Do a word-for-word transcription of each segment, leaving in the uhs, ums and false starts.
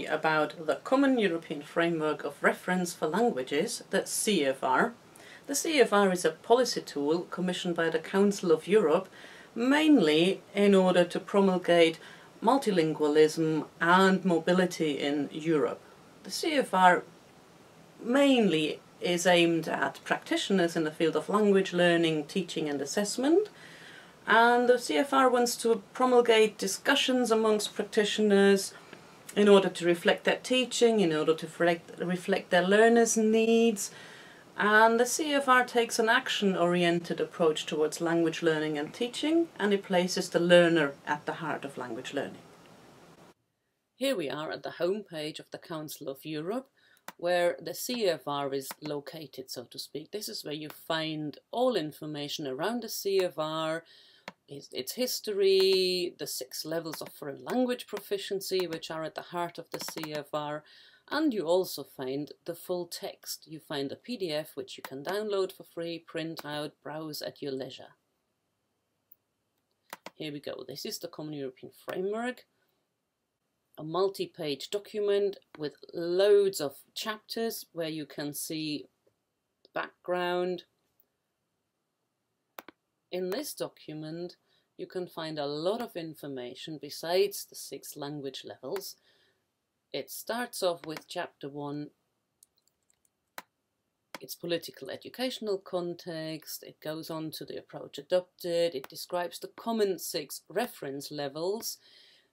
study about the Common European Framework of Reference for Languages, the C E F R. The C E F R is a policy tool commissioned by the Council of Europe, mainly in order to promulgate multilingualism and mobility in Europe. The C E F R mainly is aimed at practitioners in the field of language learning, teaching and assessment, and the C E F R wants to promulgate discussions amongst practitioners in order to reflect their teaching, in order to reflect their learners' needs, and the C E F R takes an action-oriented approach towards language learning and teaching, and it places the learner at the heart of language learning. Here we are at the homepage of the Council of Europe, where the C E F R is located, so to speak. This is where you find all information around the C E F R, its history, the six levels of foreign language proficiency, which are at the heart of the C E F R, and you also find the full text. You find a P D F which you can download for free, print out, browse at your leisure. Here we go. This is the Common European Framework. A multi-page document with loads of chapters where you can see the background. In this document you can find a lot of information besides the six language levels. It starts off with chapter one, its political educational context. It goes on to the approach adopted. It describes the common six reference levels.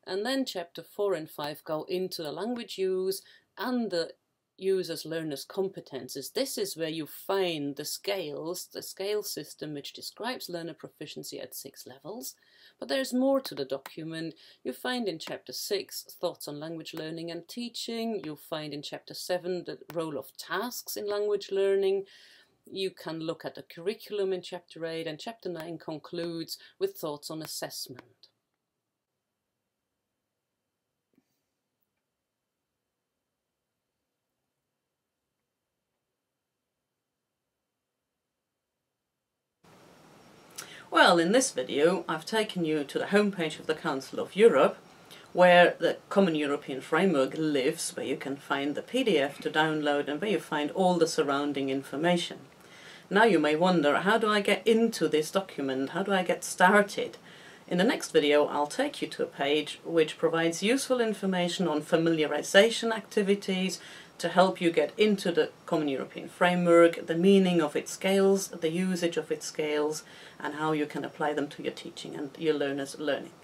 And then chapter four and five go into the language use and the user's learner's competences. This is where you find the scales, the scale system which describes learner proficiency at six levels. But there's more to the document. You find in chapter six thoughts on language learning and teaching. You'll find in chapter seven the role of tasks in language learning. You can look at the curriculum in chapter eight, and chapter nine concludes with thoughts on assessment. Well, in this video I've taken you to the homepage of the Council of Europe, where the Common European Framework lives, where you can find the P D F to download and where you find all the surrounding information. Now you may wonder, how do I get into this document? How do I get started? In the next video I'll take you to a page which provides useful information on familiarization activities to help you get into the Common European Framework, the meaning of its scales, the usage of its scales, and how you can apply them to your teaching and your learners' learning.